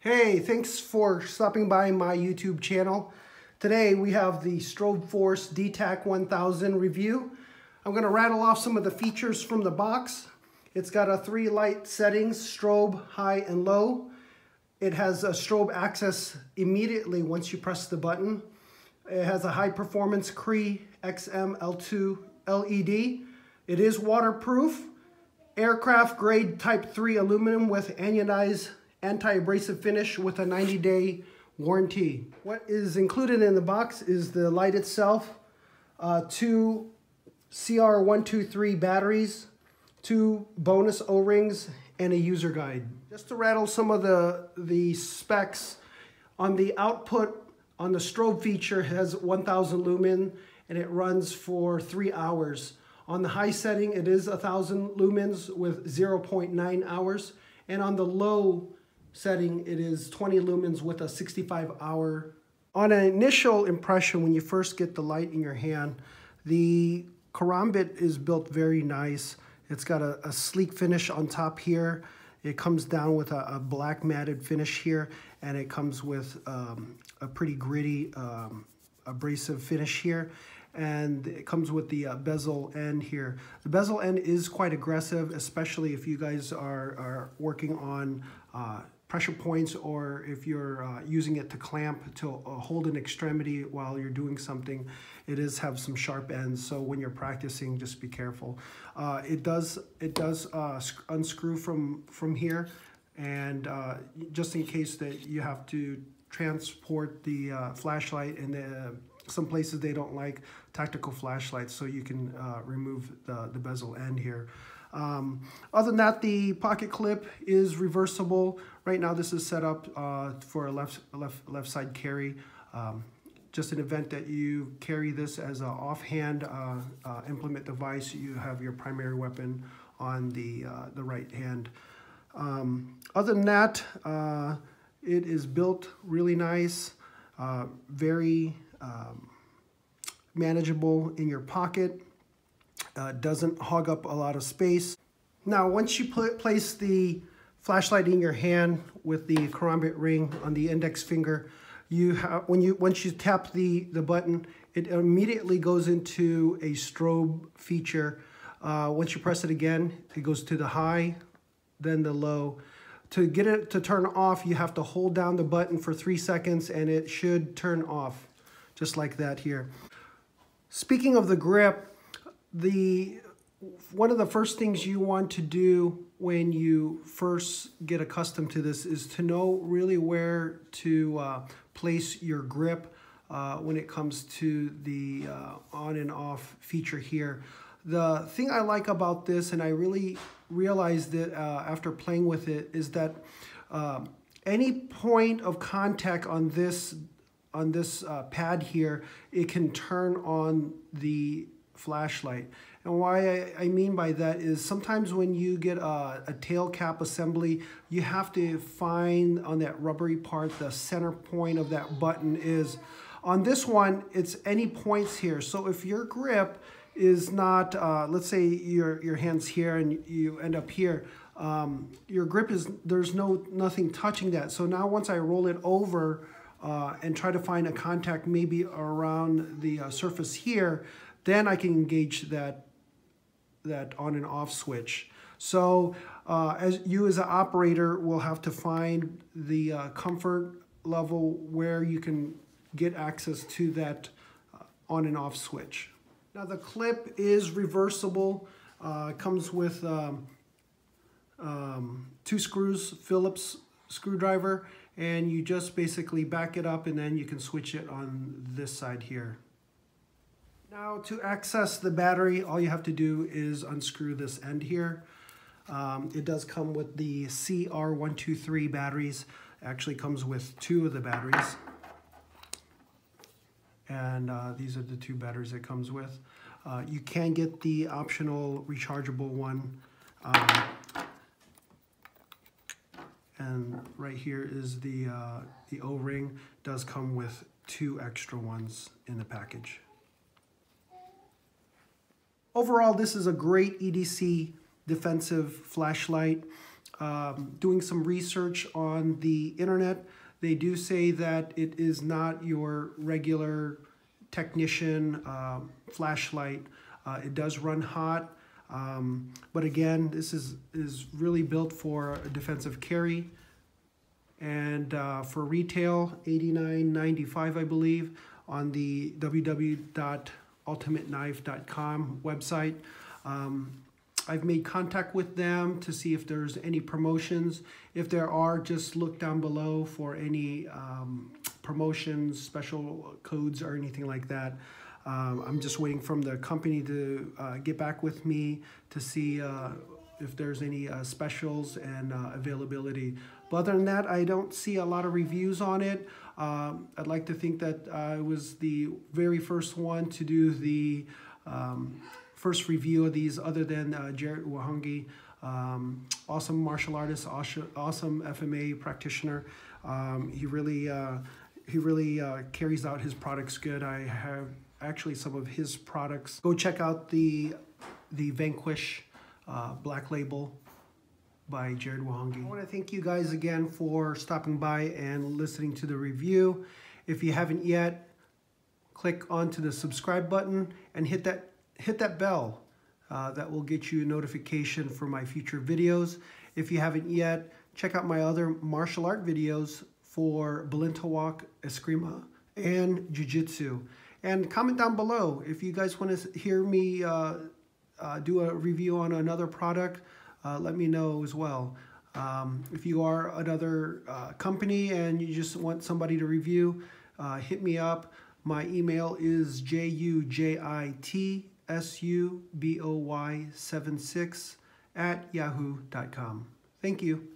Hey, thanks for stopping by my YouTube channel. Today we have the Strobeforce D-Tac 1000 review. I'm going to rattle off some of the features from the box. It's got a 3 light settings, strobe, high, and low. It has a strobe access immediately once you press the button. It has a high performance Cree XM-L2 LED. It is waterproof. Aircraft grade type 3 aluminum with anodized anti-abrasive finish with a 90-day warranty. What is included in the box is the light itself, 2 CR123 batteries, 2 bonus O-rings, and a user guide. Just to rattle some of the specs, on the output on the strobe feature has 1000 lumen and it runs for 3 hours. On the high setting, it is 1000 lumens with 0.9 hours. And on the low setting, it is 20 lumens with a 65-hour. On an initial impression, when you first get the light in your hand, the Karambit is built very nice. It's got a sleek finish on top here. It comes down with a black matted finish here, and it comes with a pretty gritty abrasive finish here. And it comes with the bezel end here. The bezel end is quite aggressive, especially if you guys are working on pressure points, or if you're using it to clamp to hold an extremity while you're doing something. It is have some sharp ends, so when you're practicing, just be careful. It does unscrew from here, and just in case that you have to transport the flashlight in the some places they don't like tactical flashlights, so you can remove the bezel end here. Other than that, the pocket clip is reversible. Right now this is set up for a left side carry. Just an event that you carry this as an offhand implement device, you have your primary weapon on the right hand. Other than that, it is built really nice, very manageable in your pocket, doesn't hog up a lot of space. Now, once you place the flashlight in your hand with the Karambit ring on the index finger, once you tap the button, it immediately goes into a strobe feature. Once you press it again, it goes to the high, then the low. To get it to turn off, you have to hold down the button for 3 seconds, and it should turn off. Just like that here. Speaking of the grip, one of the first things you want to do when you first get accustomed to this is to know really where to place your grip when it comes to the on and off feature here. The thing I like about this, and I really realized it after playing with it, is that any point of contact on this pad here, it can turn on the flashlight. And why I mean by that is sometimes when you get a tail cap assembly, you have to find on that rubbery part the center point of that button is. On this one, it's any points here. So if your grip is not, let's say your hand's here and you end up here, your grip is, there's nothing touching that. So now once I roll it over, and try to find a contact maybe around the surface here, then I can engage that on and off switch. So as you as an operator will have to find the comfort level where you can get access to that on and off switch. Now the clip is reversible. It comes with two screws, Phillips screwdriver, and you just basically back it up and then you can switch it on this side here. Now to access the battery, all you have to do is unscrew this end here. It does come with the CR123 batteries. It actually comes with two of the batteries. And these are the two batteries it comes with. You can get the optional rechargeable one. And right here is the O-ring. Does come with two extra ones in the package. Overall, this is a great EDC defensive flashlight. Doing some research on the internet, they do say that it is not your regular technician flashlight. It does run hot, but again, this is really built for a defensive carry. And for retail, $89.95, I believe, on the www.ultimateknife.com website. I've made contact with them to see if there's any promotions. If there are, just look down below for any promotions, special codes, or anything like that. I'm just waiting from the company to get back with me to see if there's any specials and availability. But other than that, I don't see a lot of reviews on it. I'd like to think that I was the very first one to do the first review of these, other than Jared Wihongi, awesome martial artist, awesome FMA practitioner. He really carries out his products good. I have actually some of his products. Go check out the Vanquish Black Label by Jared Wihongi. I want to thank you guys again for stopping by and listening to the review. If you haven't yet, click onto the subscribe button and hit that bell. That will get you a notification for my future videos. If you haven't yet, check out my other martial art videos for Balintawak, Eskrima, and Jiu-Jitsu. And comment down below if you guys want to hear me do a review on another product. Let me know as well. If you are another company and you just want somebody to review, hit me up. My email is jujitsuboy76@yahoo.com. Thank you.